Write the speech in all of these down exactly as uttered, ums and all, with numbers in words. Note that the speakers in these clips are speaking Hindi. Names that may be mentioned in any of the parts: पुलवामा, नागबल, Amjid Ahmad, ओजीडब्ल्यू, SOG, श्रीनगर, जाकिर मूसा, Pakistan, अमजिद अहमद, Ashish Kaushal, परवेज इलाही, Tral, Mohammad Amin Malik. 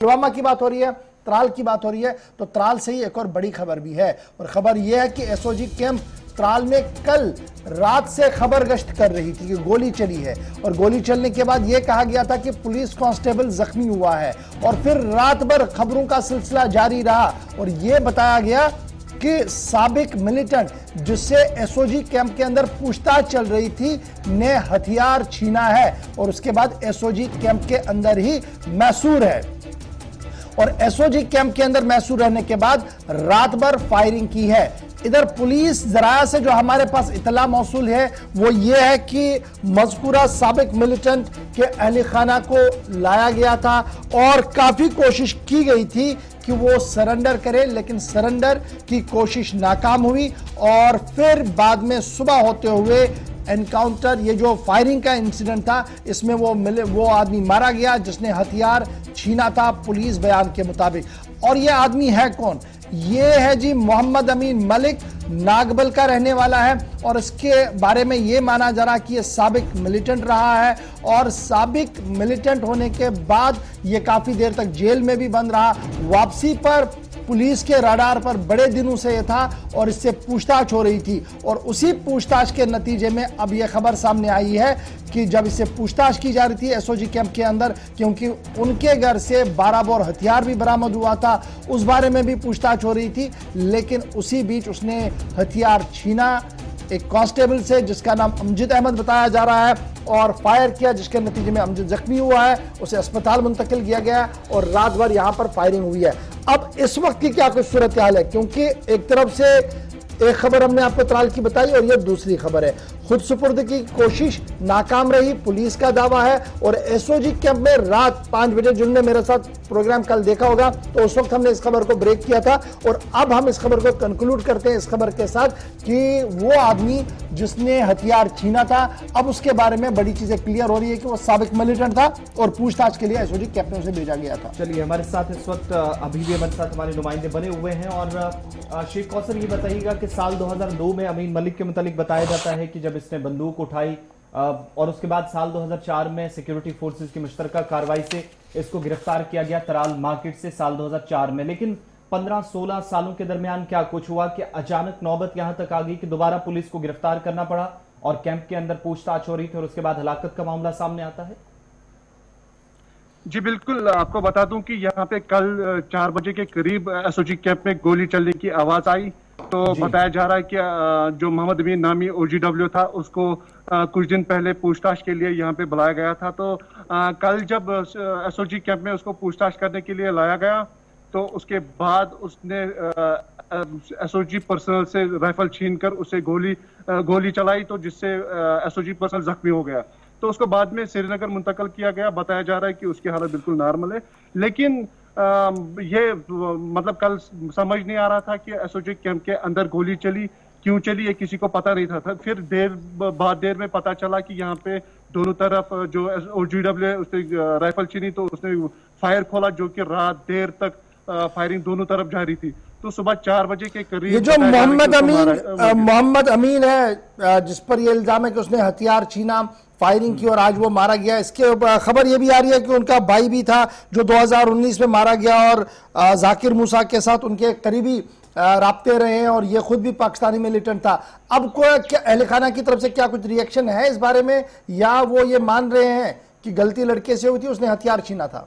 पुलवामा की बात हो रही है, त्राल की बात हो रही है, तो त्राल से ही एक और बड़ी खबर भी है। और खबर यह है कि एसओजी कैंप त्राल में कल रात से खबर गश्त कर रही थी कि गोली चली है, और गोली चलने के बाद यह कहा गया था कि पुलिस कांस्टेबल जख्मी हुआ है, और फिर रात भर खबरों का सिलसिला जारी रहा और यह बताया गया कि साबिक मिलिटेंट जिससे एसओजी कैंप के अंदर पूछताछ चल रही थी ने हथियार छीना है और उसके बाद एसओजी कैंप के अंदर ही मैसूर है, और एसओजी कैंप के अंदर मैसूर रहने के बाद रात भर फायरिंग की है। इधर पुलिस जराया से जो हमारे पास इतला मौसूल है वो ये है कि मजकूरा साबिक मिलिटेंट के अहल खाना को लाया गया था और काफ़ी कोशिश की गई थी कि वो सरेंडर करे, लेकिन सरेंडर की कोशिश नाकाम हुई और फिर बाद में सुबह होते हुए एनकाउंटर, ये जो फायरिंग का इंसिडेंट था, इसमें वो मिले वो आदमी मारा गया जिसने हथियार छीना था पुलिस बयान के मुताबिक। और ये आदमी है कौन? ये है जी मोहम्मद अमीन मलिक, नागबल का रहने वाला है, और इसके बारे में ये माना जा रहा कि ये साबिक मिलिटेंट रहा है, और साबिक मिलिटेंट होने के बाद ये काफ़ी देर तक जेल में भी बंद रहा। वापसी पर पुलिस के राडार पर बड़े दिनों से ये था और इससे पूछताछ हो रही थी, और उसी पूछताछ के नतीजे में अब ये खबर सामने आई है कि जब इससे पूछताछ की जा रही थी एसओजी कैंप के अंदर, क्योंकि उनके घर से बारह बोर हथियार भी बरामद हुआ था, उस बारे में भी पूछताछ हो रही थी, लेकिन उसी बीच उसने हथियार छीना एक कांस्टेबल से जिसका नाम अमजिद अहमद बताया जा रहा है और फायर किया, जिसके नतीजे में अमजिद जख्मी हुआ है, उसे अस्पताल मुंतकिल किया गया है और रात भर यहाँ पर फायरिंग हुई है। अब इस वक्त की क्या कुछ सूरत हाल है, क्योंकि एक तरफ से एक खबर हमने आपको त्राल की बताई और यह दूसरी खबर है। खुद सुपुर्द की कोशिश नाकाम रही, पुलिस का दावा है, और एसओजी कैंप में रात पाँच बजे, जिनने मेरे साथ प्रोग्राम कल देखा होगा तो उस वक्त हमने इस खबर को ब्रेक किया था, और अब हम इस खबर को कंक्लूड करते हैं इस खबर के साथ कि वो आदमी जिसने हथियार छीना था, अब उसके बारे में बड़ी चीज़ें क्लियर हो रही है कि वो साबिक मिलिटेंट था और पूछताछ के लिए एसओजी कैंप में उसे भेजा गया था। चलिए, हमारे साथ इस वक्त अभी भी हमारे साथ हमारे नुमाइंदे बने हुए हैं, और आशीष कौशल ये बताइएगा कि साल दो हज़ार दो में अमीन मलिक के मुतालिक बताया जाता है कि जब इसने बंदूक उठाई और उसके बाद साल दो हज़ार चार में सिक्योरिटी फोर्सेस की मुश्तरका कार्रवाई से इसको गिरफ्तार किया गया त्राल मार्केट से साल दो हज़ार चार में। लेकिन पंद्रह सोलह सालों के दरमियान क्या कुछ हुआ कि अचानक नौबत यहां तक आ गई कि दोबारा पुलिस को गिरफ्तार करना पड़ा और कैंप के अंदर पूछताछ हो रही थी और उसके बाद हलाकत का मामला सामने आता है। जी बिल्कुल, आपको बता दूं कि यहाँ पे कल चार बजे के करीब एसओजी कैंप में गोली चलने की आवाज आई, तो बताया जा रहा है कि जो मोहम्मद अमीन नामी ओजीडब्ल्यू था उसको कुछ दिन पहले पूछताछ के लिए यहाँ पे बुलाया गया था। तो कल जब एसओजी कैंप में उसको पूछताछ करने के लिए लाया गया तो उसके बाद उसने एसओजी पर्सनल से राइफल छीनकर उसे गोली गोली चलाई, तो जिससे एसओजी पर्सनल जख्मी हो गया, तो उसको बाद में श्रीनगर मुंतकिल किया गया। बताया जा रहा है कि उसकी हालत बिल्कुल नॉर्मल है, लेकिन आ, ये मतलब कल समझ नहीं आ रहा था कि एसओजी कैंप के अंदर गोली चली, क्यों चली, ये किसी को पता नहीं था, था। फिर देर बाद देर में पता चला कि यहाँ पे दोनों तरफ जो ओजीडब्ल्यू है उसने राइफल छीनी तो उसने फायर खोला, जो कि रात देर तक फायरिंग दोनों तरफ जारी थी। तो सुबह चार बजे के करीब ये जो मोहम्मद अमीन मोहम्मद अमीन है जिस पर ये इल्जाम है कि उसने हथियार छीना, फायरिंग की और आज वो मारा गया, इसके खबर ये भी आ रही है कि उनका भाई भी था जो दो हज़ार उन्नीस में मारा गया और जाकिर मूसा के साथ उनके करीबी राब्ते रहे हैं और ये खुद भी पाकिस्तानी मिलिटेंट था। अब कोई अहल खाना की तरफ से क्या कुछ रिएक्शन है इस बारे में, या वो ये मान रहे हैं कि गलती लड़के से हुई थी, उसने हथियार छीना था?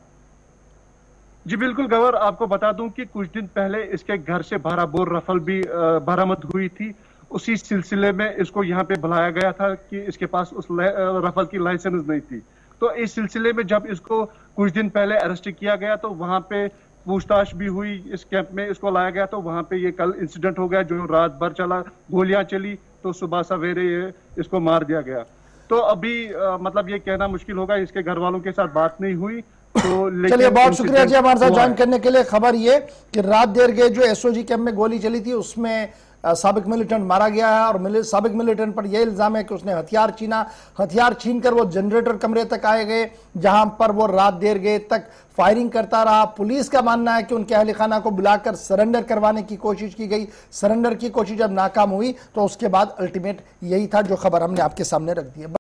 जी बिल्कुल गवर, आपको बता दूं कि कुछ दिन पहले इसके घर से बारह बोर राइफल भी बरामद हुई थी, उसी सिलसिले में इसको यहाँ पे बुलाया गया था कि इसके पास उस राइफल की लाइसेंस नहीं थी। तो इस सिलसिले में जब इसको कुछ दिन पहले अरेस्ट किया गया तो वहाँ पे पूछताछ भी हुई, इस कैंप में इसको लाया गया, तो वहाँ पे ये कल इंसिडेंट हो गया जो रात भर चला, गोलियां चली, तो सुबह सवेरे ये इसको मार दिया गया। तो अभी आ, मतलब ये कहना मुश्किल होगा, इसके घर वालों के साथ बात नहीं हुई। तो चलिए, बहुत शुक्रिया जी हमारे साथ ज्वाइन करने के लिए। खबर ये कि रात देर गए जो एसओजी कैंप में गोली चली थी उसमें साबिक मिलिटेंट मारा गया है, और साबिक मिलिटेंट पर यह इल्जाम है कि उसने हथियार छीना। हथियार छीनकर वो जनरेटर कमरे तक आए गए जहां पर वो रात देर गए तक फायरिंग करता रहा। पुलिस का मानना है कि उनके अहल खाना को बुलाकर सरेंडर करवाने की कोशिश की गई, सरेंडर की कोशिश जब नाकाम हुई तो उसके बाद अल्टीमेट यही था जो खबर हमने आपके सामने रख दी है।